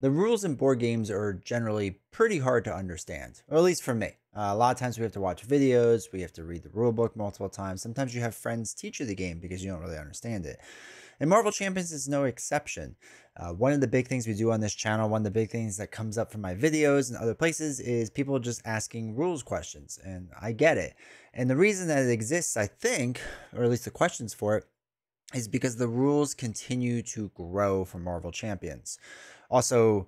The rules in board games are generally pretty hard to understand, or at least for me. A lot of times we have to watch videos, we have to read the rulebook multiple times. Sometimes you have friends teach you the game because you don't really understand it. And Marvel Champions is no exception. One of the big things we do on this channel, one of the big things that comes up from my videos and other places is people just asking rules questions, and I get it. And the reason that it exists, I think, or at least the questions for it, is because the rules continue to grow for Marvel Champions. Also,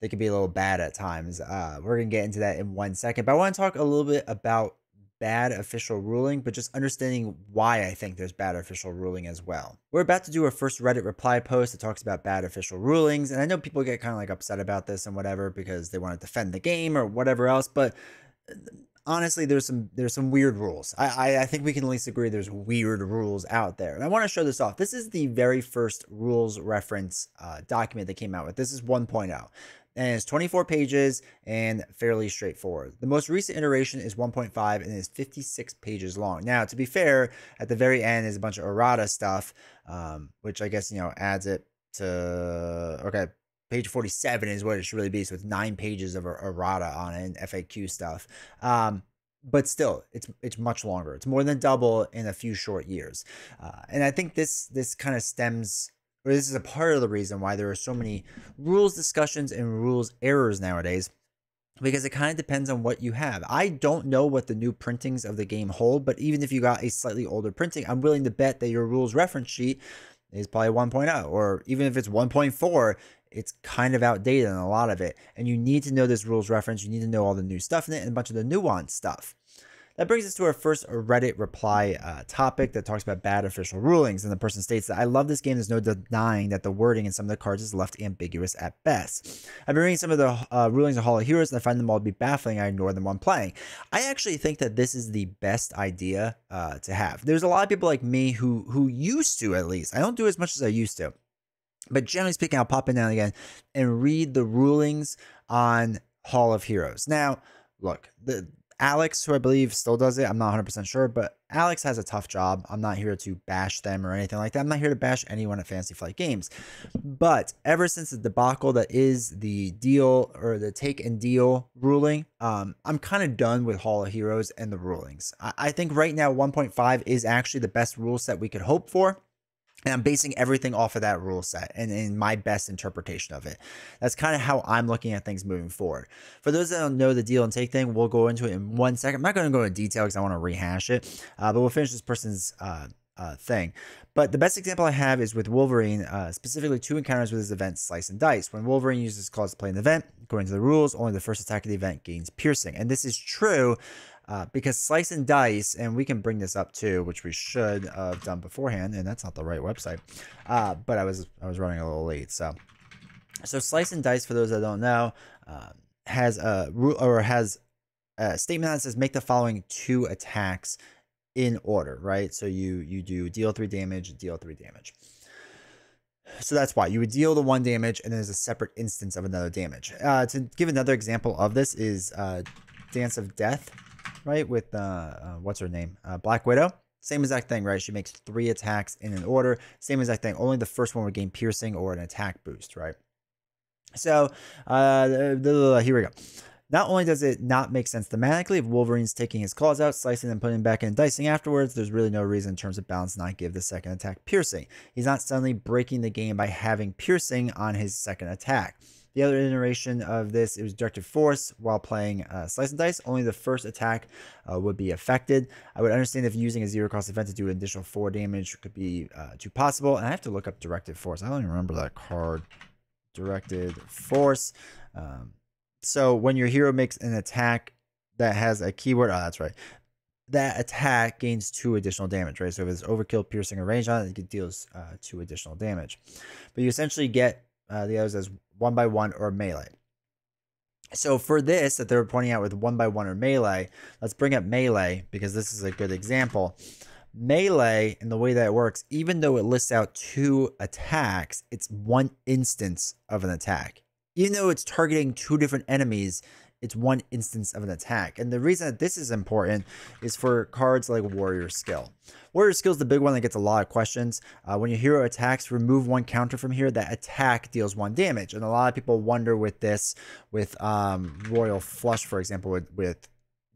they can be a little bad at times. We're going to get into that in 1 second, but I want to talk a little bit about bad official ruling, but just understanding why I think there's bad official ruling as well. We're about to do our first Reddit reply post that talks about bad official rulings, and I know people get kind of like upset about this and whatever because they want to defend the game or whatever else, but honestly, there's some weird rules. I think we can at least agree there's weird rules out there. And I want to show this off. This is the very first rules reference document they came out with. This is 1.0. And it's 24 pages and fairly straightforward. The most recent iteration is 1.5 and it's 56 pages long. Now, to be fair, at the very end is a bunch of errata stuff, which I guess, adds it to, okay, page 47 is what it should really be. So it's 9 pages of errata on it and FAQ stuff. But still, it's much longer. It's more than double in a few short years. And I think this kind of stems, or this is a part of the reason why there are so many rules discussions and rules errors nowadays, because it kind of depends on what you have. I don't know what the new printings of the game hold, but even if you got a slightly older printing, I'm willing to bet that your rules reference sheet is probably 1.0, or even if it's 1.4, it's kind of outdated in a lot of it. And you need to know this rules reference. You need to know all the new stuff in it and a bunch of the nuanced stuff. That brings us to our first Reddit reply topic that talks about bad official rulings. And the person states that I love this game. There's no denying that the wording in some of the cards is left ambiguous at best. I've been reading some of the rulings of Hall of Heroes and I find them all to be baffling. I ignore them when playing. I actually think that this is the best idea to have. There's a lot of people like me who used to, at least. I don't do as much as I used to, but generally speaking, I'll pop in now and again and read the rulings on Hall of Heroes. Now, look, Alex, who I believe still does it, I'm not 100% sure, but Alex has a tough job. I'm not here to bash them or anything like that. I'm not here to bash anyone at Fantasy Flight Games. But ever since the debacle that is the deal or the take and deal ruling, I'm kind of done with Hall of Heroes and the rulings. I think right now 1.5 is actually the best rule set we could hope for. And I'm basing everything off of that rule set and in my best interpretation of it. That's kind of how I'm looking at things moving forward. For those that don't know the deal and take thing, we'll go into it in 1 second. I'm not going to go into detail because I want to rehash it, but we'll finish this person's thing. But the best example I have is with Wolverine, specifically 2 encounters with his event, Slice and Dice. When Wolverine uses his claws to play an event, according to the rules, only the first attack of the event gains piercing. And this is true. Because Slice and Dice, and we can bring this up too, which we should have done beforehand, and that's not the right website, but I was running a little late. So Slice and Dice, for those that don't know, has a statement that says make the following 2 attacks in order, right? So you do deal 3 damage. So that's why you would deal the 1 damage, and there's a separate instance of another damage. To give another example of this is Dance of Death. Right, with what's her name, Black Widow. Same exact thing, right? She makes 3 attacks in an order. Same exact thing. Only the first one would gain piercing or an attack boost, right? So here we go. Not only does it not make sense thematically, if Wolverine's taking his claws out, slicing and putting back in and dicing afterwards, there's really no reason in terms of balance not give the second attack piercing. He's not suddenly breaking the game by having piercing on his second attack. The other iteration of this, it was Directed Force while playing Slice and Dice. Only the first attack would be affected. I would understand if using a zero-cost event to do an additional 4 damage could be too possible. And I have to look up Directed Force. I don't even remember that card. Directed Force. So when your hero makes an attack that has a keyword, oh, that's right. That attack gains 2 additional damage, right? So if it's overkill, piercing, or range on it, it deals 2 additional damage. But you essentially get the others as 1x1 or melee. So for this that they're pointing out with 1x1 or melee, let's bring up melee because this is a good example. Melee, and the way that it works, even though it lists out 2 attacks, it's 1 instance of an attack. Even though it's targeting 2 different enemies, it's one instance of an attack. And the reason that this is important is for cards like Warrior Skill. Warrior Skill is the big one that gets a lot of questions. When your hero attacks, remove one counter from here. That attack deals one damage. And a lot of people wonder with this, with Royal Flush, for example, with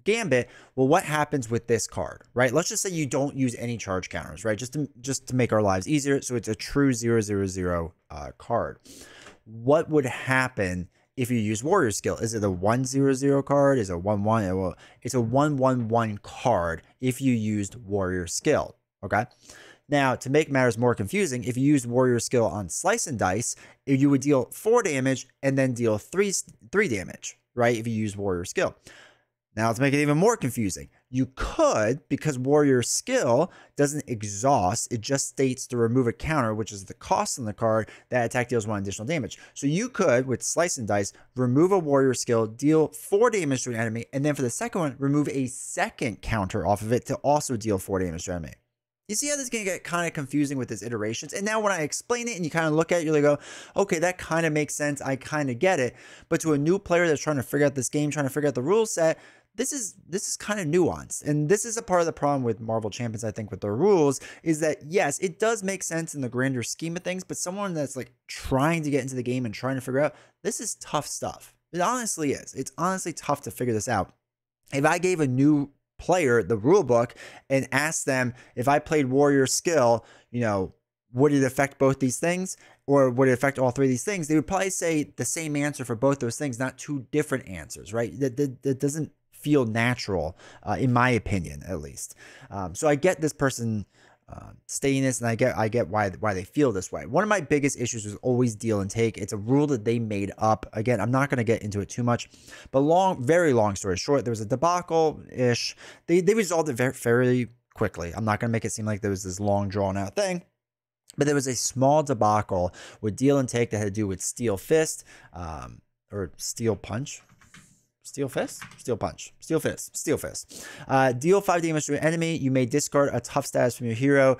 Gambit, well, what happens with this card, right? Let's just say you don't use any charge counters, right? Just to make our lives easier. So it's a true 0/0/0 card. What would happen if you use Warrior Skill? Is it a 1/0/0 card? Is it a 1/1? Well, it's a 1/1/1 card if you used Warrior Skill. Okay. Now, to make matters more confusing, if you used Warrior Skill on Slice and Dice, you would deal 4 damage and then deal three damage, right? If you use Warrior Skill. Now, let's make it even more confusing. You could, because Warrior Skill doesn't exhaust, it just states to remove a counter, which is the cost on the card, that attack deals 1 additional damage. So you could, with Slice and Dice, remove a Warrior Skill, deal 4 damage to an enemy, and then for the second one, remove a second counter off of it to also deal 4 damage to an enemy. You see how this is going to get kind of confusing with these iterations? And now when I explain it and you kind of look at it, you're going to go, okay, that kind of makes sense. I kind of get it. But to a new player that's trying to figure out this game, trying to figure out the rule set, this is kind of nuanced. And this is a part of the problem with Marvel Champions, I think, with their rules, is that, yes, it does make sense in the grander scheme of things, but someone that's like trying to get into the game and trying to figure out, this is tough stuff. It honestly is. It's honestly tough to figure this out. If I gave a new player the rule book and asked them, if I played Warrior Skill, you know, would it affect both these things? Or would it affect all three of these things? They would probably say the same answer for both those things, not two different answers, right? That doesn't feel natural, in my opinion, at least. So I get this person stating this, and I get why they feel this way. One of my biggest issues was always deal and take. It's a rule that they made up. Again, I'm not going to get into it too much, but very long story short, there was a debacle-ish. They resolved it fairly quickly. I'm not going to make it seem like there was this long drawn out thing. But there was a small debacle with deal and take that had to do with Steel Fist, or Steel Punch. Steel Fist? Steel Punch. Steel Fist. Steel Fist. Deal 5 damage to an enemy. You may discard a tough status from your hero.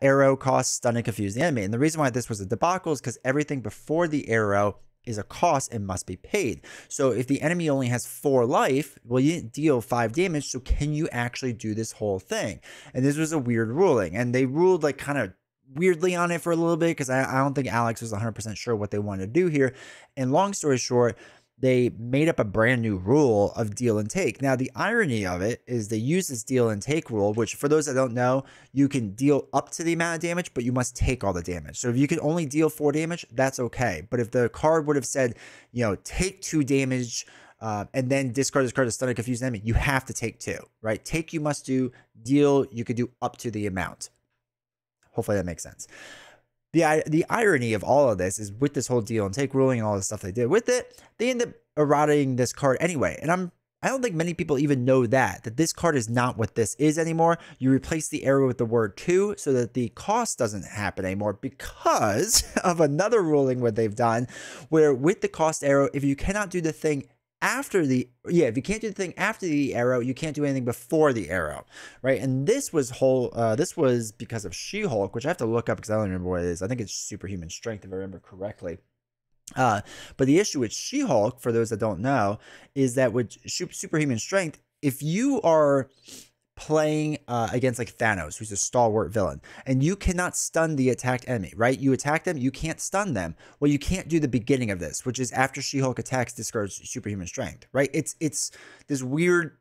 Arrow costs, stun, and confuse the enemy. And the reason why this was a debacle is because everything before the arrow is a cost and must be paid. So if the enemy only has 4 life, well, you didn't deal 5 damage, so can you actually do this whole thing? And this was a weird ruling. And they ruled like kind of weirdly on it for a little bit because I don't think Alex was 100% sure what they wanted to do here. And long story short, they made up a brand new rule of deal and take. Now, the irony of it is they use this deal and take rule, which for those that don't know, you can deal up to the amount of damage, but you must take all the damage. So if you can only deal 4 damage, that's okay. But if the card would have said, you know, take 2 damage and then discard this card to stun a confused enemy, you have to take 2, right? Take you must do, deal you could do up to the amount. Hopefully that makes sense. The irony of all of this is with this whole deal and take ruling and all the stuff they did with it, they end up eroding this card anyway. And I don't think many people even know that this card is not what this is anymore. You replace the arrow with the word 2 so that the cost doesn't happen anymore because of another ruling what they've done where with the cost arrow, if you cannot do the thing after the, yeah, if you can't do the thing after the arrow, you can't do anything before the arrow, right? And this was this was because of She-Hulk, which I have to look up because I don't remember what it is. I think it's Superhuman Strength, if I remember correctly. But the issue with She-Hulk, for those that don't know, is that with Superhuman Strength, if you are playing against like Thanos, who's a stalwart villain, and you cannot stun the attacked enemy, right? You attack them, you can't stun them. Well, you can't do the beginning of this, which is after She-Hulk attacks, discards Superhuman Strength, right? It's this weird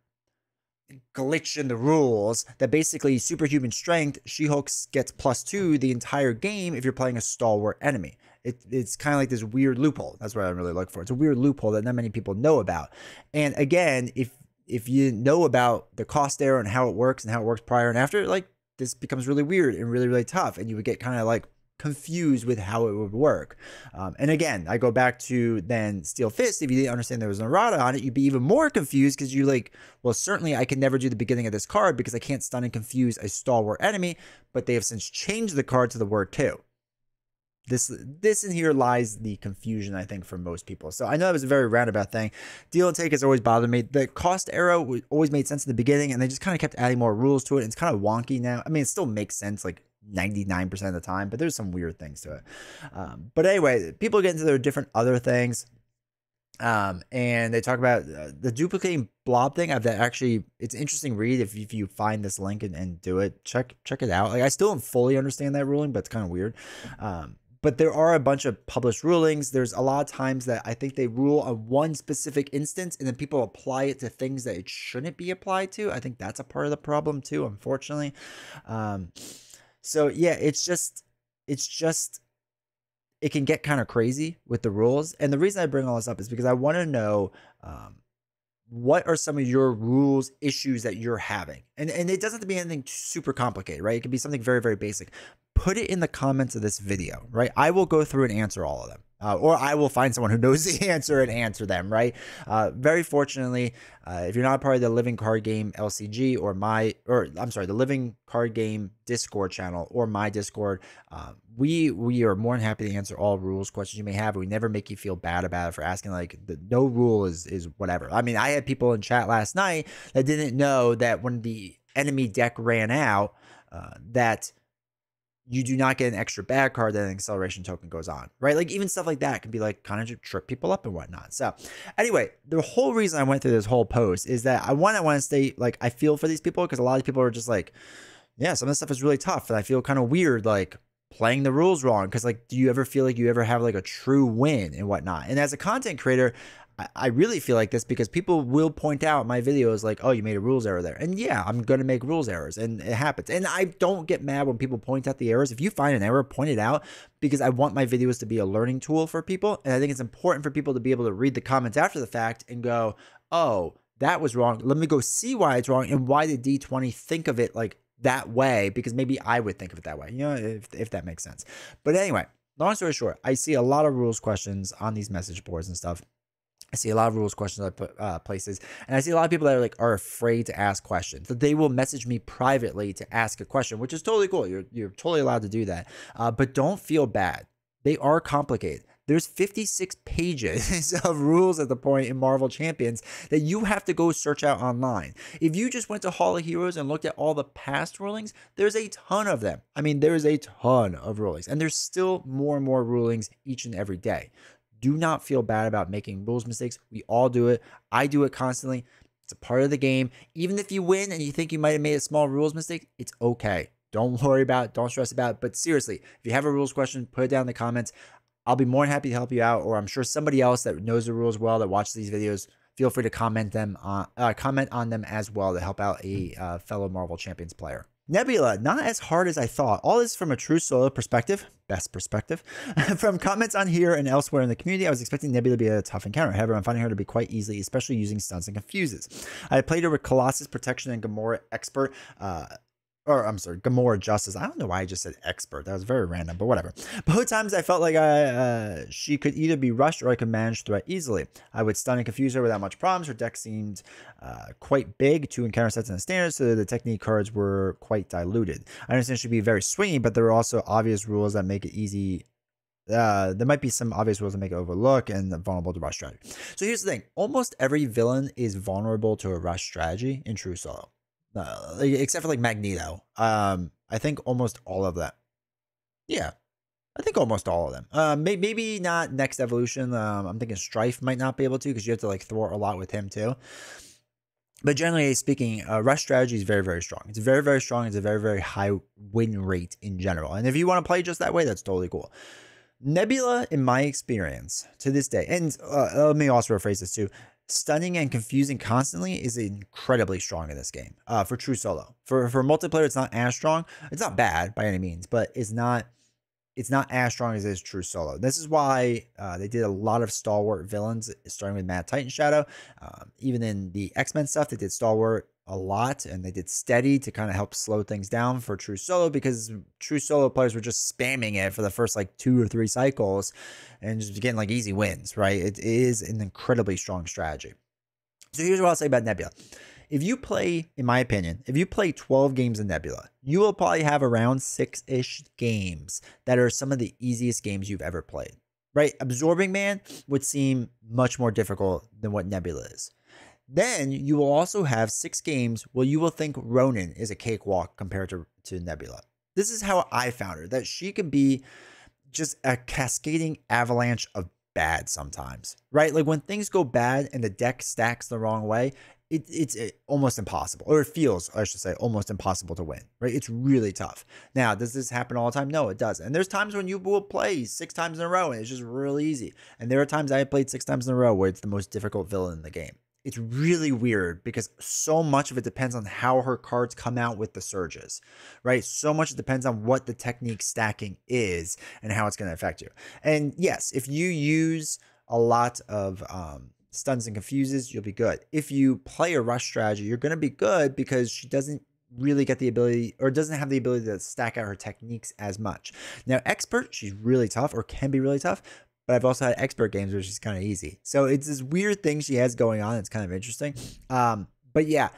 glitch in the rules that basically Superhuman Strength, She-Hulk gets +2 the entire game if you're playing a stalwart enemy. It's kind of like this weird loophole. That's what I really look for. It's a weird loophole that not many people know about. And again, if you know about the cost arrow and how it works prior and after, like this becomes really weird and really, really tough. And you would get kind of like confused with how it would work. And again, I go back to then Steel Fist. If you didn't understand there was an errata on it, you'd be even more confused because you're like, well, certainly I can never do the beginning of this card because I can't stun and confuse a stalwart enemy, but they have since changed the card to the word 2. This in here lies the confusion, I think, for most people. So I know it was a very roundabout thing. Deal and take has always bothered me. The cost arrow always made sense in the beginning, and they just kind of kept adding more rules to it. And it's kind of wonky now. I mean, it still makes sense like 99% of the time, but there's some weird things to it. But anyway, people get into their different other things. And they talk about the duplicating blob thing. I've actually, it's an interesting read. If you find this link and do it, check it out. Like, I still don't fully understand that ruling, but it's kind of weird. But there are a bunch of published rulings. There's a lot of times that I think they rule on one specific instance and then people apply it to things that it shouldn't be applied to. I think that's a part of the problem too, unfortunately. So yeah, it's just, it can get kind of crazy with the rules. And the reason I bring all this up is because I want to know, what are some of your rules issues that you're having? And it doesn't have to be anything super complicated, right? It could be something very, very basic. Put it in the comments of this video, right? I will go through and answer all of them, or I will find someone who knows the answer and answer them, right? Very fortunately, if you're not part of the Living Card Game LCG or the Living Card Game Discord channel or my Discord, we are more than happy to answer all rules questions you may have. We never make you feel bad about it for asking. Like, no rule is whatever. I mean, I had people in chat last night that didn't know that when the enemy deck ran out, that you do not get an extra bad card that an acceleration token goes on, right? Like, even stuff like that can be like kind of trip people up and whatnot. So anyway, the whole reason I went through this whole post is that I want to stay, like, I feel for these people, because a lot of people are just like, yeah, some of this stuff is really tough and I feel kind of weird, like playing the rules wrong. Because, like, do you ever feel like you ever have like a true win and whatnot? And as a content creator, I really feel like this, because people will point out my videos like, oh, you made a rules error there. And yeah, I'm going to make rules errors, and it happens. And I don't get mad when people point out the errors. If you find an error, point it out, because I want my videos to be a learning tool for people. And I think it's important for people to be able to read the comments after the fact and go, oh, that was wrong. Let me go see why it's wrong and why did D20 think of it like that way, because maybe I would think of it that way, you know, if that makes sense. But anyway, long story short, I see a lot of rules questions on these message boards and stuff. I see a lot of rules questions I put places, and I see a lot of people that are like, are afraid to ask questions. So they will message me privately to ask a question, which is totally cool. You're totally allowed to do that. But don't feel bad. They are complicated. There's 56 pages of rules at the point in Marvel Champions that you have to go search out online. If you just went to Hall of Heroes and looked at all the past rulings, there's a ton of them. I mean, there is a ton of rulings, and there's still more and more rulings each and every day. Do not feel bad about making rules mistakes. We all do it. I do it constantly. It's a part of the game. Even if you win and you think you might have made a small rules mistake, it's okay. Don't worry about it. Don't stress about it. But seriously, if you have a rules question, put it down in the comments. I'll be more than happy to help you out, or I'm sure somebody else that knows the rules well that watches these videos, feel free to comment on them as well to help out a fellow Marvel Champions player. Nebula, not as hard as I thought. All this from a true solo perspective, best perspective. From comments on here and elsewhere in the community, I was expecting Nebula to be a tough encounter. However, I'm finding her to be quite easily, especially using stunts and confuses. I played her with Colossus Protection and Gamora Expert, Gamora Justice. I don't know why I just said expert. That was very random, but whatever. Both times I felt like she could either be rushed or I could manage threat easily. I would stun and confuse her without much problems. Her deck seemed quite big, 2 encounter sets in the standard, so the technique cards were quite diluted. I understand she'd be very swingy, but there are also obvious rules that make it easy. There might be some obvious rules that make it overlook and vulnerable to rush strategy. So here's the thing. Almost every villain is vulnerable to a rush strategy in true solo. Except for like Magneto. I think almost all of that. Yeah, I think almost all of them. Maybe not Next Evolution. I'm thinking Strife might not be able to, because you have to like thwart a lot with him too. But generally speaking, rush strategy is very, very strong. It's very, very strong. It's a very, very high win rate in general. And if you want to play just that way, that's totally cool. Nebula, in my experience to this day, and let me also rephrase this too. Stunning and confusing constantly is incredibly strong in this game for true solo. For multiplayer, it's not as strong. It's not bad by any means, but it's not as strong as it is true solo. This is why they did a lot of stalwart villains, starting with Mad Titan Shadow. Even in the X-Men stuff, they did stalwart a lot, and they did steady to kind of help slow things down for true solo, because true solo players were just spamming it for the first like 2 or 3 cycles and just getting like easy wins, right? It is an incredibly strong strategy. So here's what I'll say about Nebula. If you play, in my opinion, if you play 12 games in Nebula, you will probably have around 6-ish games that are some of the easiest games you've ever played, right? Absorbing Man would seem much more difficult than what Nebula is. Then you will also have 6 games where you will think Ronin is a cakewalk compared to Nebula. This is how I found her, that she could be just a cascading avalanche of bad sometimes, right? Like when things go bad and the deck stacks the wrong way, it's almost impossible, or it feels, I should say, almost impossible to win, right? It's really tough. Now, does this happen all the time? No, it doesn't. And there's times when you will play 6 times in a row and it's just really easy. And there are times I have played 6 times in a row where it's the most difficult villain in the game. It's really weird because so much of it depends on how her cards come out with the surges, right? So much depends on what the technique stacking is and how it's going to affect you. And yes, if you use a lot of stuns and confuses, you'll be good. If you play a rush strategy, you're going to be good because she doesn't really get the ability, or doesn't have the ability to stack out her techniques as much. Now, expert, she's really tough, or can be really tough. But I've also had expert games where she's kind of easy. So it's this weird thing she has going on. It's kind of interesting. But yeah,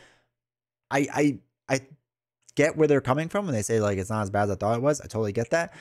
I get where they're coming from when they say like, it's not as bad as I thought it was. I totally get that.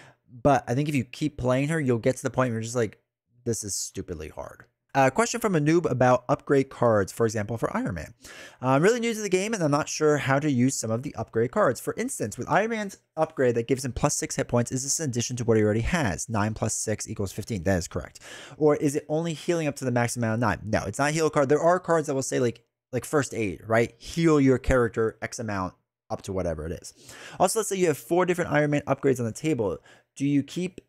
But I think if you keep playing her, you'll get to the point where you're just like, this is stupidly hard. A question from a noob about upgrade cards, for example, for Iron Man. I'm really new to the game and I'm not sure how to use some of the upgrade cards. For instance, with Iron Man's upgrade that gives him +6 hit points, is this an addition to what he already has? 9 + 6 = 15. That is correct. Or is it only healing up to the max amount of 9? No, it's not a heal card. There are cards that will say like first aid, right? Heal your character X amount up to whatever it is. Also, let's say you have 4 different Iron Man upgrades on the table. Do you keep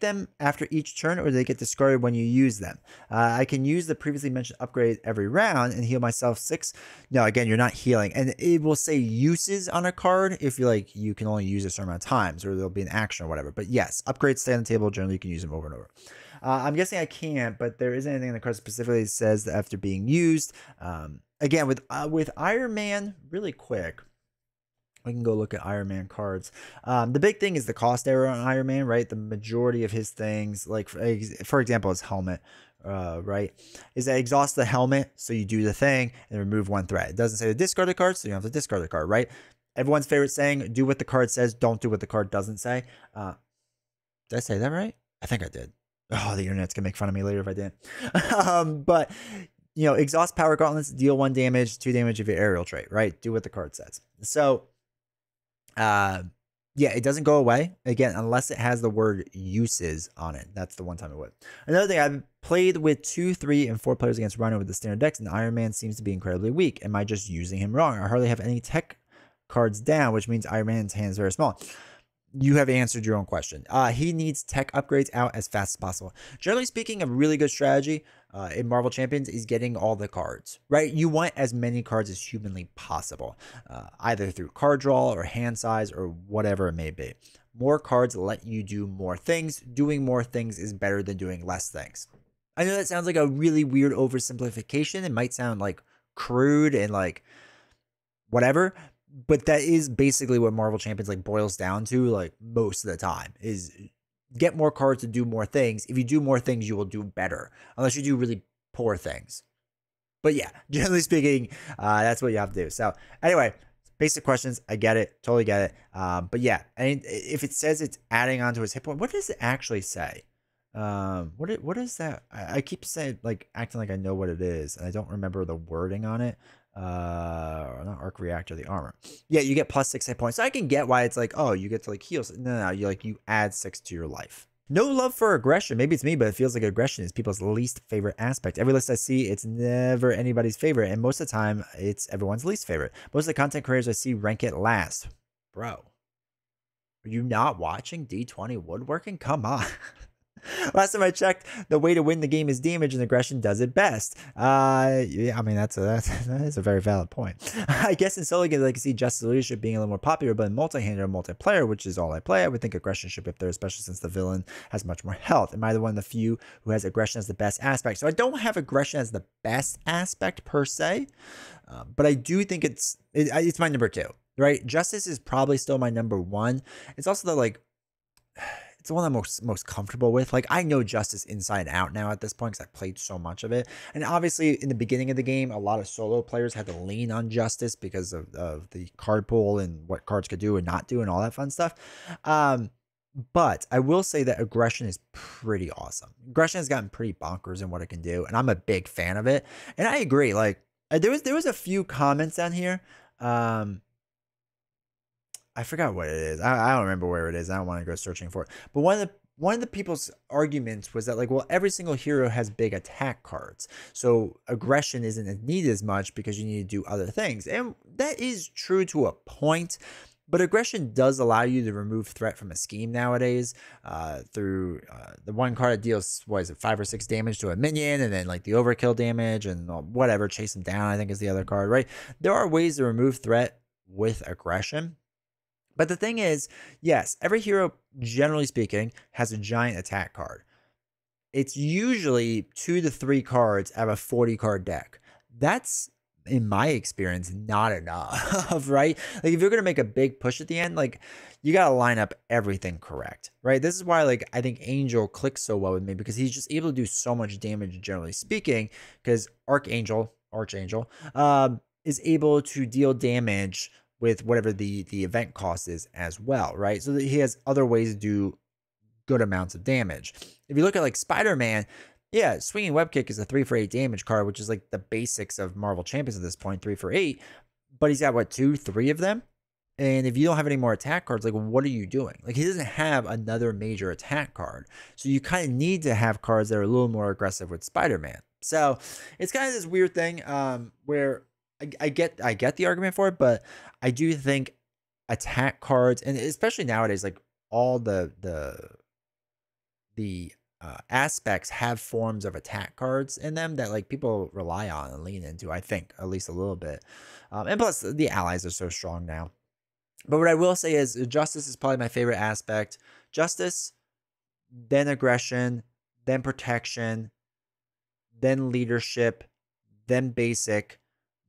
them after each turn, or do they get discarded when you use them? I can use the previously mentioned upgrade every round and heal myself 6. No, again, you're not healing. And it will say uses on a card if you're like, you can only use a certain amount of times, or there'll be an action or whatever. But yes, upgrades stay on the table. Generally, you can use them over and over. I'm guessing I can't, but there isn't anything in the card specifically that says that after being used. Again, with Iron Man, really quick, we can go look at Iron Man cards. The big thing is the cost error on Iron Man, right? The majority of his things, like for example, his helmet, right? Is that exhaust the helmet, so you do the thing and remove 1 threat. It doesn't say to discard a card, so you don't have to discard the card, right? Everyone's favorite saying, do what the card says, don't do what the card doesn't say. Did I say that right? I think I did. Oh, the internet's gonna make fun of me later if I didn't. But, you know, exhaust power gauntlets, deal 1 damage, 2 damage of your aerial trait, right? Do what the card says. So, yeah, it doesn't go away again unless it has the word uses on it. That's the one time it would. Another thing, I've played with 2, 3, and 4 players against Rhino with the standard decks, and Iron Man seems to be incredibly weak. Am I just using him wrong? I hardly have any tech cards down, which means Iron Man's hand is very small. You have answered your own question. He needs tech upgrades out as fast as possible. Generally speaking, a really good strategy in Marvel Champions is getting all the cards, right? You want as many cards as humanly possible, either through card draw or hand size or whatever it may be. More cards let you do more things. Doing more things is better than doing less things. I know that sounds like a really weird oversimplification. It might sound like crude and like whatever, but that is basically what Marvel Champions like boils down to, like most of the time, is get more cards to do more things. If you do more things, you will do better, unless you do really poor things. But yeah, generally speaking, that's what you have to do. So anyway, basic questions. I get it. Totally get it. But yeah, and if it says it's adding on to his hit point, what does it actually say? What is that? I keep saying, like, acting like I know what it is, and I don't remember the wording on it. Not arc reactor, the armor. Yeah, you get +6 hit points. So I can get why it's like, oh, you get to like heal. No, you like, you add 6 to your life. No love for aggression. Maybe it's me, but it feels like aggression is people's least favorite aspect. Every list I see, it's never anybody's favorite, and most of the time, it's everyone's least favorite. Most of the content creators I see rank it last. Bro, are you not watching D20 Woodworking? Come on. Last time I checked, the way to win the game is damage, and aggression does it best. Yeah, I mean, that is a very valid point. I guess in solo games, I can see justice leadership being a little more popular, but in multi-hander or multiplayer, which is all I play, I would think aggression should be up there, especially since the villain has much more health. Am I the one of the few who has aggression as the best aspect? So I don't have aggression as the best aspect per se, but I do think it's my number 2, right? Justice is probably still my number 1. It's also the like... It's the one I'm most comfortable with. Like, I know justice inside and out now at this point because I played so much of it. And obviously, in the beginning of the game, a lot of solo players had to lean on justice because of the card pool and what cards could do and not do and all that fun stuff. But I will say that aggression is pretty awesome. Aggression has gotten pretty bonkers in what it can do, and I'm a big fan of it. And I agree. Like, there was a few comments down here. I forgot what it is. I don't remember where it is. I don't want to go searching for it. But one of the one of the people's arguments was that, like, well, every single hero has big attack cards, so aggression isn't needed as much because you need to do other things. And that is true to a point, but aggression does allow you to remove threat from a scheme nowadays through the one card that deals, what is it, 5 or 6 damage to a minion, and then like the overkill damage and whatever, Chase Them Down, I think is the other card, right? There are ways to remove threat with aggression. But the thing is, yes, every hero, generally speaking, has a giant attack card. It's usually 2 to 3 cards out of a 40-card deck. That's, in my experience, not enough, right? Like, if you're going to make a big push at the end, like, you got to line up everything correct, right? This is why, like, I think Angel clicks so well with me, because he's just able to do so much damage, generally speaking, because Archangel is able to deal damage with whatever the event cost is as well, right? So that he has other ways to do good amounts of damage. If you look at like Spider-Man, yeah, Swinging Web Kick is a 3 for 8 damage card, which is like the basics of Marvel Champions at this point, 3 for 8. But he's got what, 2, 3 of them? And if you don't have any more attack cards, like, what are you doing? Like, he doesn't have another major attack card. So you kind of need to have cards that are a little more aggressive with Spider-Man. So it's kind of this weird thing where I get the argument for it, but I do think attack cards, and especially nowadays, like all the aspects have forms of attack cards in them that like people rely on and lean into, I think, at least a little bit. And plus the allies are so strong now. But what I will say is justice is probably my favorite aspect. Justice, then aggression, then protection, then leadership, then basic,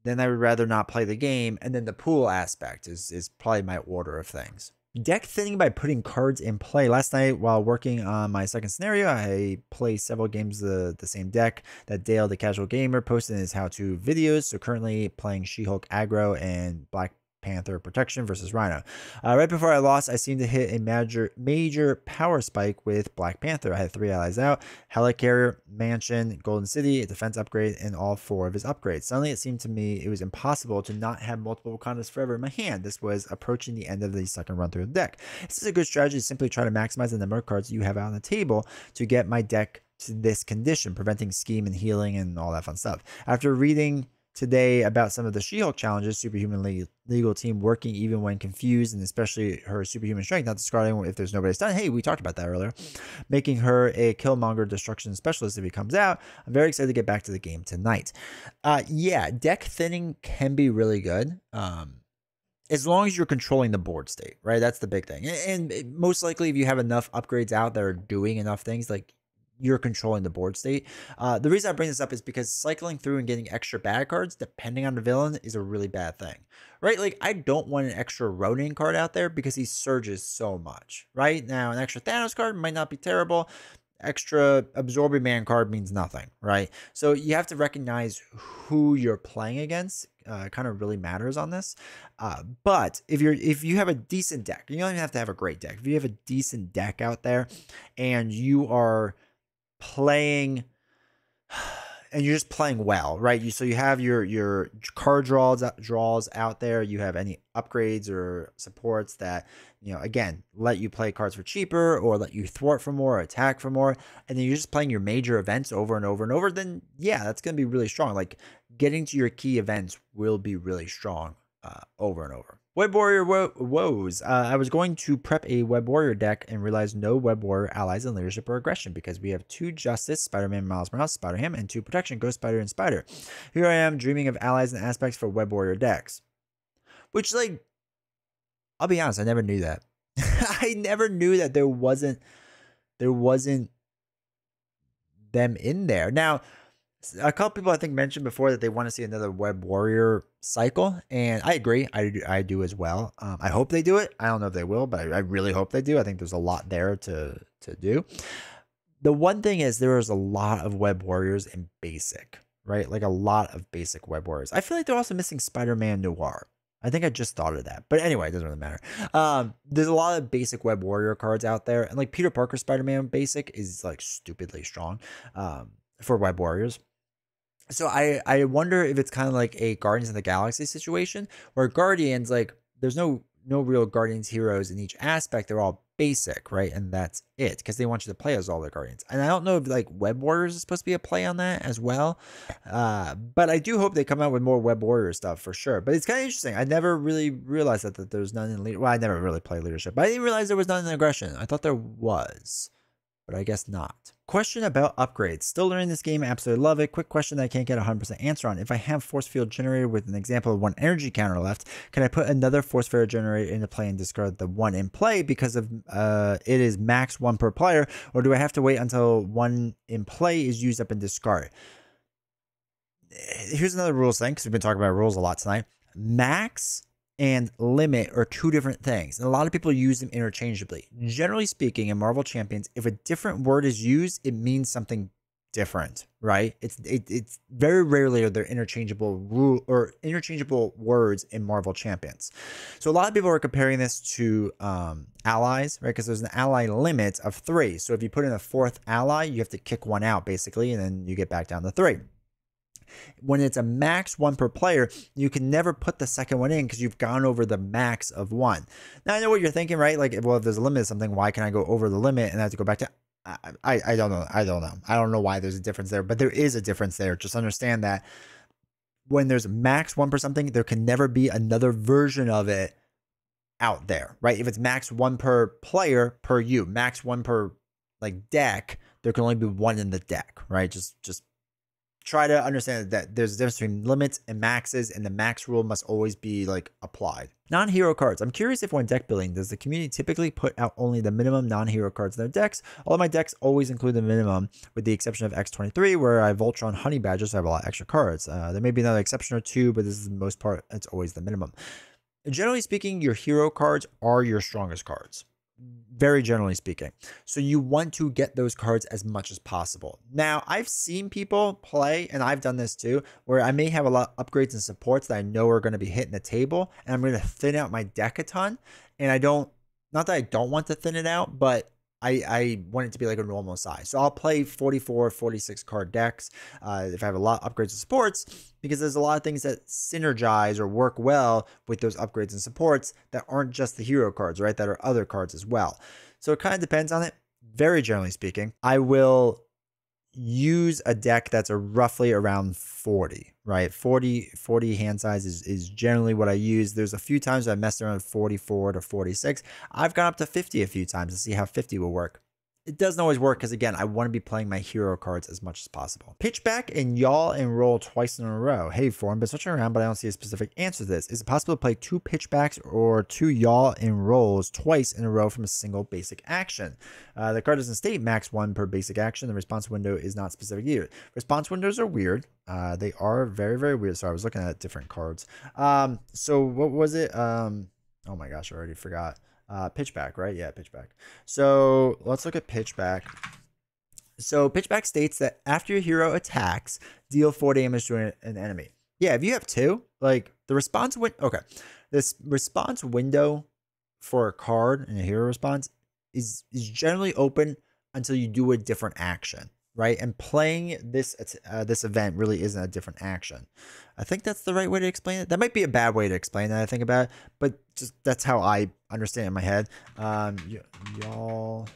then I would rather not play the game, and then the pool aspect is probably my order of things. Deck thinning by putting cards in play. Last night while working on my second scenario, I played several games of the same deck that Dale, the casual gamer, posted in his how-to videos. So currently playing She-Hulk aggro and Black Panther protection versus Rhino. Right before I lost, I seemed to hit a major power spike with Black Panther. I had 3 allies out, Helicarrier, Mansion, Golden City, a defense upgrade, and all 4 of his upgrades. Suddenly it seemed to me it was impossible to not have multiple Wakandas forever in my hand. This was approaching the end of the second run through of the deck. This is a good strategy to simply try to maximize the number of cards you have out on the table to get my deck to this condition, preventing scheme and healing and all that fun stuff. After reading today about some of the She-Hulk challenges, Superhuman Legal Team working even when confused, and especially her Superhuman Strength, not discarding if there's nobody stunned. Hey, we talked about that earlier. Making her a Killmonger Destruction Specialist if he comes out. I'm very excited to get back to the game tonight. Yeah, deck thinning can be really good. As long as you're controlling the board state, right? That's the big thing. And most likely if you have enough upgrades out that are doing enough things, like, you're controlling the board state. The reason I bring this up is because cycling through and getting extra bad cards depending on the villain is a really bad thing, right? Like, I don't want an extra Ronin card out there because he surges so much, right? Now, an extra Thanos card might not be terrible. Extra Absorbing Man card means nothing, right? So you have to recognize who you're playing against. Kind of really matters on this. But if you have a decent deck, you don't even have to have a great deck. If you have a decent deck out there and you are playing and you're just playing well, right? So you have your card draws out there. You have any upgrades or supports that, you know, again, let you play cards for cheaper or let you thwart for more or attack for more, and then you're just playing your major events over and over and over, then yeah, that's going to be really strong. Like, getting to your key events will be really strong over and over. Web Warrior woes. I was going to prep a Web Warrior deck and realized no Web Warrior allies in leadership or aggression because we have 2 Justice, Spider-Man, Miles Morales, Spider-Ham, and 2 Protection, Ghost Spider, and Spider. Here I am dreaming of allies and aspects for Web Warrior decks. Which, like, I'll be honest, I never knew that. I never knew that there wasn't them in there. Now, a couple people I think mentioned before that they want to see another Web Warrior cycle, and I agree. I do as well. I hope they do it. I don't know if they will, but I really hope they do. I think there's a lot there to do. The one thing is there is a lot of Web Warriors in basic, right? Like a lot of basic Web Warriors. I feel like they're also missing Spider-Man Noir. I think I just thought of that. But anyway, it doesn't really matter. There's a lot of basic Web Warrior cards out there, and like Peter Parker Spider-Man basic is like stupidly strong for Web Warriors. So I wonder if it's kind of like a Guardians of the Galaxy situation where Guardians, like, there's no no real Guardians heroes in each aspect. They're all basic, right? And that's it, because they want you to play as all their Guardians. And I don't know if like Web Warriors is supposed to be a play on that as well. But I do hope they come out with more Web Warrior stuff for sure. But it's kind of interesting. I never really realized that there was none in leadership. Well, I never really played leadership, but I didn't realize there was none in aggression. I thought there was, but I guess not. Question about upgrades. Still learning this game. Absolutely love it. Quick question that I can't get 100% answer on. If I have Force Field Generator with an example of one energy counter left, can I put another Force Field Generator into play and discard the one in play because of it is max one per player, or do I have to wait until one in play is used up and discard? Here's another rules thing, because we've been talking about rules a lot tonight. Max and limit are two different things, and a lot of people use them interchangeably. Generally speaking, in Marvel Champions, if a different word is used, it means something different, right? It's very rarely are there interchangeable rule or interchangeable words in Marvel Champions. So a lot of people are comparing this to allies, right? Because there's an ally limit of 3. So if you put in a 4th ally, you have to kick one out basically, and then you get back down to 3. When it's a max one per player, you can never put the second one in because you've gone over the max of 1. Now I know what you're thinking, right? Like, well, if there's a limit of something, why can I go over the limit and I have to go back to? I don't know. I don't know. I don't know why there's a difference there, but there is a difference there. Just understand that when there's max one per something, there can never be another version of it out there, right? If it's max one per player per you, max one per like deck, there can only be one in the deck, right? Just try to understand that there's a difference between limits and maxes, and the max rule must always be like applied. Non-hero cards. I'm curious if when deck building, does the community typically put out only the minimum non-hero cards in their decks? All of my decks always include the minimum, with the exception of X23, where I Voltron Honey Badger, so I have a lot of extra cards. There may be another exception or two, but this is the most part, it's always the minimum. Generally speaking, your hero cards are your strongest cards. Very generally speaking. So you want to get those cards as much as possible. Now, I've seen people play, and I've done this too, where I may have a lot of upgrades and supports that I know are going to be hitting the table, and I'm going to thin out my deck a ton. And I don't, not that I don't want to thin it out, but I want it to be like a normal size. So I'll play 44, 46 card decks if I have a lot of upgrades and supports, because there's a lot of things that synergize or work well with those upgrades and supports that aren't just the hero cards, right? That are other cards as well. So it kind of depends on it. Very generally speaking, I will use a deck that's a roughly around 40, right? 40 hand size is generally what I use. There's a few times I've messed around 44 to 46. I've gone up to 50 a few times to see how 50 will work. It doesn't always work because, again, I want to be playing my hero cards as much as possible. Pitchback and Y'all Enroll twice in a row. Hey, Form, been switching around, but I don't see a specific answer to this. Is it possible to play 2 Pitchbacks or 2 Y'all Enrolls twice in a row from a single basic action? The card doesn't state max 1 per basic action. The response window is not specific either. Response windows are weird. They are very, very weird. Sorry, I was looking at different cards. So what was it? Oh my gosh, I already forgot. Pitchback, right? Yeah, Pitchback. So let's look at Pitchback. So Pitchback states that after your hero attacks, deal 4 damage to an enemy. Yeah, if you have 2, like the response win. Okay, this response window for a card and a hero response is generally open until you do a different action, right? And playing this event really isn't a different action. I think that's the right way to explain it. That might be a bad way to explain that, I think about it, but just that's how I understand it in my head. Y'all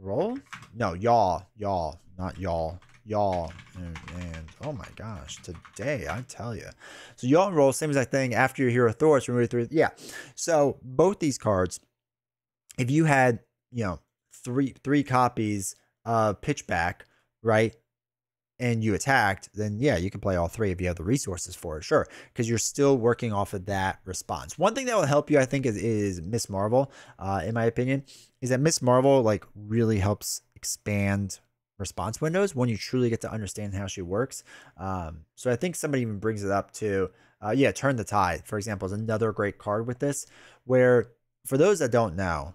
enroll? No, y'all, not y'all. Y'all and oh my gosh, today I tell you. So y'all enroll, same exact thing. After your hero Thoris, remove 3. Yeah. So both these cards, if you had, you know, three copies of Pitchback, right, and you attacked, then yeah, you can play all 3 if you have the resources for it, sure, because you're still working off of that response. One thing that will help you, I think, is Miss Marvel, in my opinion, is that Miss Marvel, like, really helps expand response windows when you truly get to understand how she works. So I think somebody even brings it up to, yeah, Turn the Tide, for example, is another great card with this, where, for those that don't know,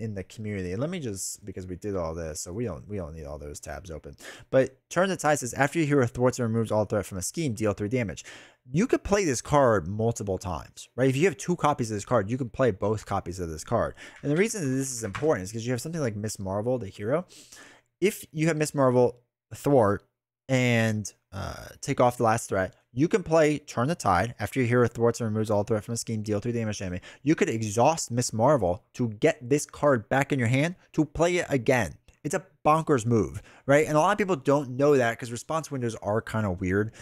in the community, and let me just, because we did all this, so we don't need all those tabs open, but Turn the Tide says after your hero thwarts and removes all threat from a scheme, deal 3 damage. You could play this card multiple times, right? If you have 2 copies of this card, you can play both copies of this card. And the reason that this is important is because you have something like Miss Marvel the hero. If you have Miss Marvel thwart and take off the last threat. You can play Turn the Tide. After your hero thwarts and removes all threat from the scheme, deal 3 damage to enemy. You could exhaust Miss Marvel to get this card back in your hand to play it again. It's a bonkers move, right? And a lot of people don't know that because response windows are kind of weird.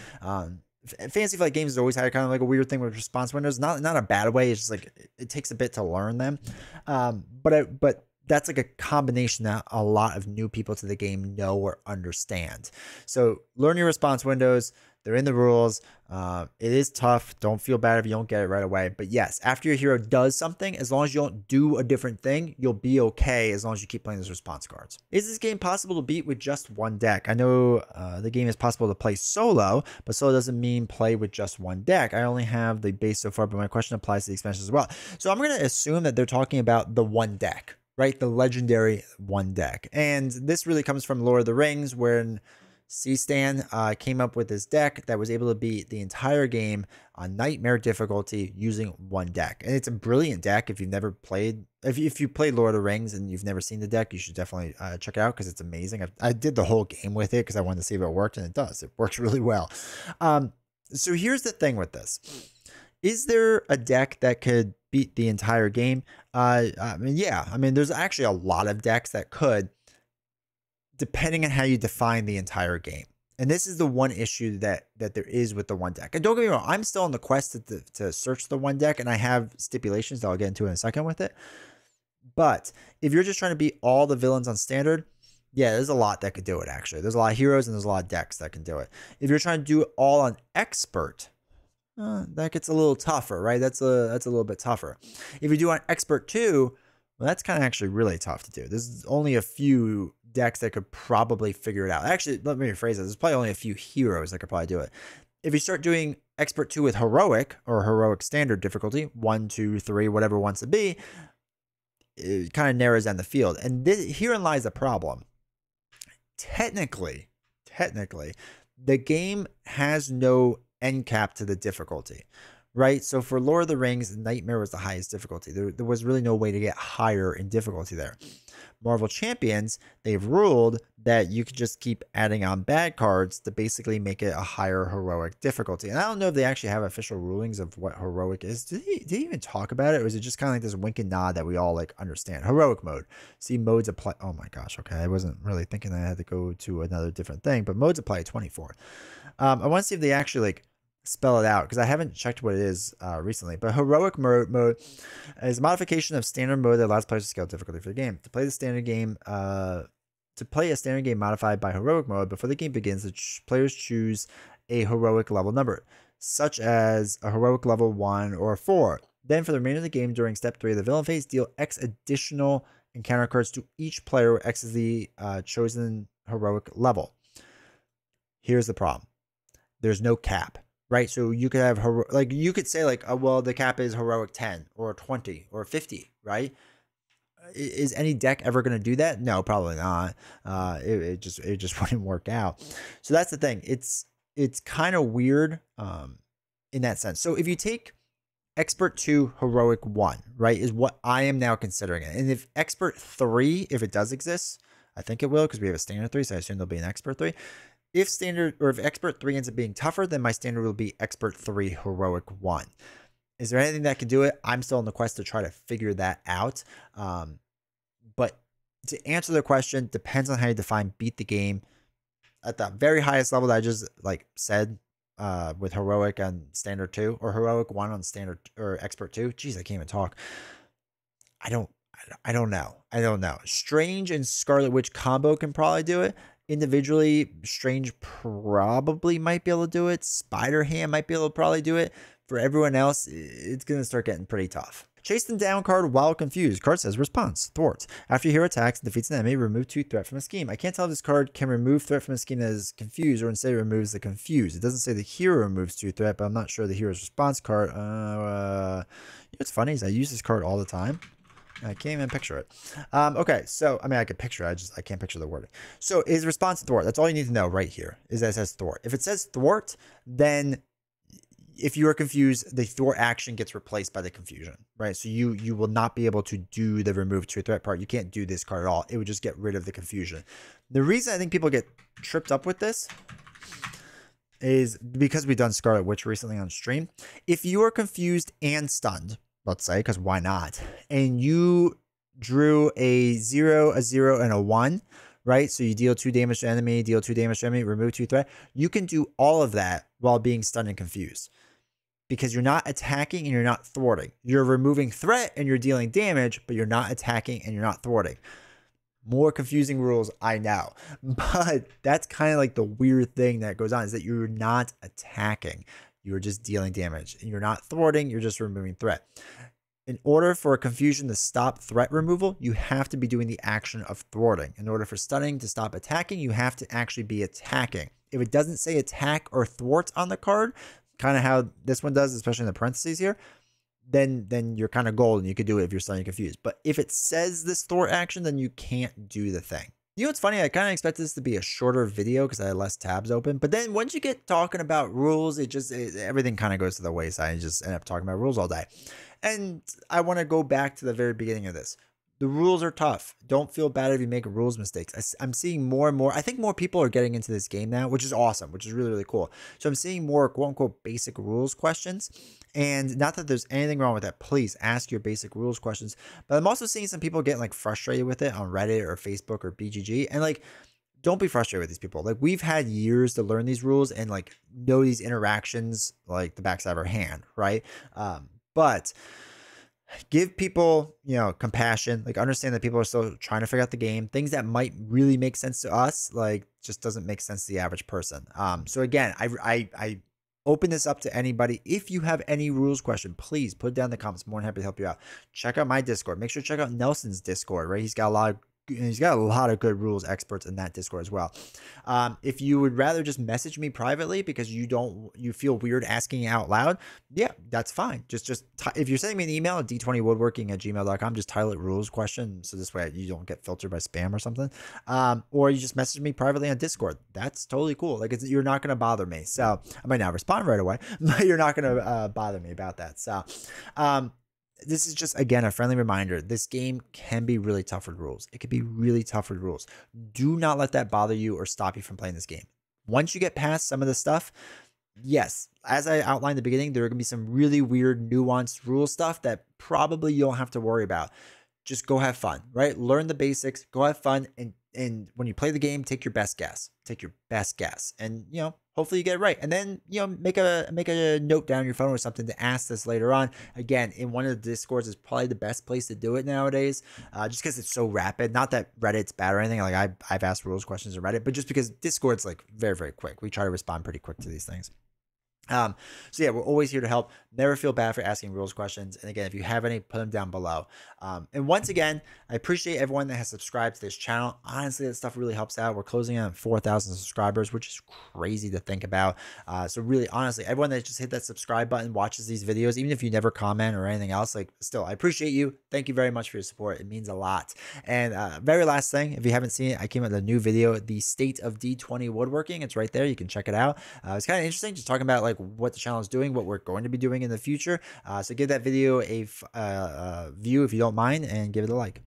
Fantasy Flight Games has always had kind of like a weird thing with response windows. Not a bad way. It's just like it takes a bit to learn them. But that's like a combination that a lot of new people to the game know or understand. So learn your response windows. They're in the rules. It is tough. Don't feel bad if you don't get it right away. But yes, after your hero does something, as long as you don't do a different thing, you'll be okay as long as you keep playing those response cards. Is this game possible to beat with just one deck? I know the game is possible to play solo, but solo doesn't mean play with just one deck. I only have the base so far, but my question applies to the expansion as well. So I'm going to assume that they're talking about the one deck, right? The legendary one deck. And this really comes from Lord of the Rings, where C-Stan came up with this deck that was able to beat the entire game on Nightmare difficulty using one deck. And it's a brilliant deck. If you've never played, if you played Lord of the Rings and you've never seen the deck, you should definitely check it out because it's amazing. I did the whole game with it because I wanted to see if it worked, and it does. It works really well. So here's the thing with this. Is there a deck that could beat the entire game? I mean, yeah. I mean, there's actually a lot of decks that could, depending on how you define the entire game. And this is the one issue that there is with the one deck. And don't get me wrong, I'm still on the quest to search the one deck, and I have stipulations that I'll get into in a second with it. But if you're just trying to beat all the villains on standard, yeah, there's a lot that could do it, actually. There's a lot of heroes, and there's a lot of decks that can do it. If you're trying to do it all on expert, that gets a little tougher, right? That's a little bit tougher. If you do it on expert 2, well, that's kind of actually really tough to do. There's only a few decks that could probably figure it out. Actually, let me rephrase that. There's probably only a few heroes that could probably do it. If you start doing Expert 2 with Heroic or Heroic Standard difficulty, 1, 2, 3, whatever it wants to be, it kind of narrows down the field. And herein lies the problem. Technically, the game has no end cap to the difficulty. Right, so for Lord of the Rings, Nightmare was the highest difficulty. There was really no way to get higher in difficulty there. Marvel Champions, they've ruled that you could just keep adding on bad cards to basically make it a higher heroic difficulty. And I don't know if they actually have official rulings of what heroic is. Did they even talk about it? Or is it just kind of like this wink and nod that we all like understand? Heroic mode. See, modes apply. Oh my gosh, okay. I wasn't really thinking that I had to go to another different thing, but modes apply 24. I want to see if they actually like spell it out because I haven't checked what it is recently. But heroic mode is a modification of standard mode that allows players to scale difficulty for the game. To play the standard game, modified by heroic mode before the game begins, the players choose a heroic level number, such as a heroic level 1 or 4. Then, for the remainder of the game during step 3 of the villain phase, deal X additional encounter cards to each player where X is the chosen heroic level. Here's the problem: there's no cap. Right, so you could have like you could say like, oh, well, the cap is heroic 10 or 20 or 50, right? Is any deck ever going to do that? No, probably not. It just wouldn't work out. So that's the thing. It's kind of weird in that sense. So if you take Expert 2, Heroic 1, right, is what I am now considering it. And if Expert 3, if it does exist, I think it will because we have a Standard 3, so I assume there'll be an Expert 3. If standard or if expert 3 ends up being tougher, then my standard will be expert 3 heroic 1. Is there anything that can do it? I'm still on the quest to try to figure that out. But to answer the question, depends on how you define beat the game. At the very highest level that I just like said, with heroic on standard 2 or heroic 1 on standard or expert 2. Jeez, I can't even talk. I don't know. Strange and Scarlet Witch combo can probably do it. Individually, Strange probably might be able to do it. Spider-Ham might be able to probably do it. For everyone else, it's going to start getting pretty tough. Chase them down card while confused. Card says response, thwarts. After your hero attacks and defeats an enemy, remove 2 threat from a scheme. I can't tell if this card can remove threat from a scheme that is confused or instead removes the confused. It doesn't say the hero removes 2 threat, but I'm not sure the hero's response card. You know what's funny is I use this card all the time. I can't even picture it. Okay, so, I mean, I could picture it. I can't picture the wording. So, is response thwart? That's all you need to know right here, is that it says thwart. If it says thwart, then if you are confused, the thwart action gets replaced by the confusion, right? So, you will not be able to do the remove 2 threat part. You can't do this card at all. It would just get rid of the confusion. The reason I think people get tripped up with this is because we've done Scarlet Witch recently on stream. If you are confused and stunned, let's say, because why not? And you drew a 0, a 0, and a 1, right? So you deal 2 damage to enemy, deal 2 damage to enemy, remove 2 threat. You can do all of that while being stunned and confused, because you're not attacking and you're not thwarting. You're removing threat and you're dealing damage, but you're not attacking and you're not thwarting. More confusing rules, I know, but that's kind of like the weird thing that goes on, is that you're not attacking. You're just dealing damage, and you're not thwarting. You're just removing threat. In order for a confusion to stop threat removal, you have to be doing the action of thwarting. In order for stunning to stop attacking, you have to actually be attacking. If it doesn't say attack or thwart on the card, kind of how this one does, especially in the parentheses here, then you're kind of golden. You could do it if you're suddenly confused. But if it says this thwart action, then you can't do the thing. You know what's funny? I kind of expected this to be a shorter video because I had less tabs open. But then once you get talking about rules, everything kind of goes to the wayside and you just end up talking about rules all day. And I want to go back to the very beginning of this. The rules are tough. Don't feel bad if you make rules mistakes. I'm seeing more and more. I think more people are getting into this game now, which is awesome, which is really, really cool. So I'm seeing more quote unquote basic rules questions. And not that there's anything wrong with that. Please ask your basic rules questions. But I'm also seeing some people getting like frustrated with it on Reddit or Facebook or BGG. And like, don't be frustrated with these people. Like, we've had years to learn these rules and like know these interactions like the backside of our hand, right? But give people, you know, compassion, like understand that people are still trying to figure out the game. Things that might really make sense to us, like, just doesn't make sense to the average person. So again, I open this up to anybody. If you have any rules question, please put it down in the comments. I'm more than happy to help you out. Check out my Discord. Make sure to check out Nelson's Discord, right? He's got a lot of good rules experts in that Discord as well. If you would rather just message me privately because you feel weird asking out loud, yeah, that's fine. Just if you're sending me an email at d20woodworking@gmail.com, just title it rules question. So this way you don't get filtered by spam or something. Or you just message me privately on Discord. That's totally cool. Like, you're not going to bother me. So I might not respond right away, but you're not going to bother me about that. So, this is just, again, a friendly reminder. This game can be really tough with rules. It could be really tough with rules. Do not let that bother you or stop you from playing this game. Once you get past some of the stuff, yes, as I outlined at the beginning, there are going to be some really weird, nuanced rule stuff that probably you don't have to worry about. Just go have fun, right? Learn the basics, go have fun, and when you play the game, take your best guess. Take your best guess. And, you know, hopefully you get it right. And then, you know, make a note down on your phone or something to ask this later on. Again, in one of the Discords is probably the best place to do it nowadays, just because it's so rapid. Not that Reddit's bad or anything. Like, I've asked rules questions on Reddit, but just because Discord's like very, very quick. We try to respond pretty quick to these things. So yeah, we're always here to help. Never feel bad for asking rules questions. And again, if you have any, put them down below. And once again, I appreciate everyone that has subscribed to this channel. Honestly, that stuff really helps out. We're closing in on 4,000 subscribers, which is crazy to think about. So really, honestly, everyone that just hit that subscribe button, watches these videos, even if you never comment or anything else, like, still, I appreciate you. Thank you very much for your support. It means a lot. And very last thing, if you haven't seen it, I came out with a new video, the state of D20 woodworking. It's right there. You can check it out. It's kind of interesting, just talking about like what the channel is doing, what we're going to be doing in the future. So give that video a view if you don't mind, and give it a like.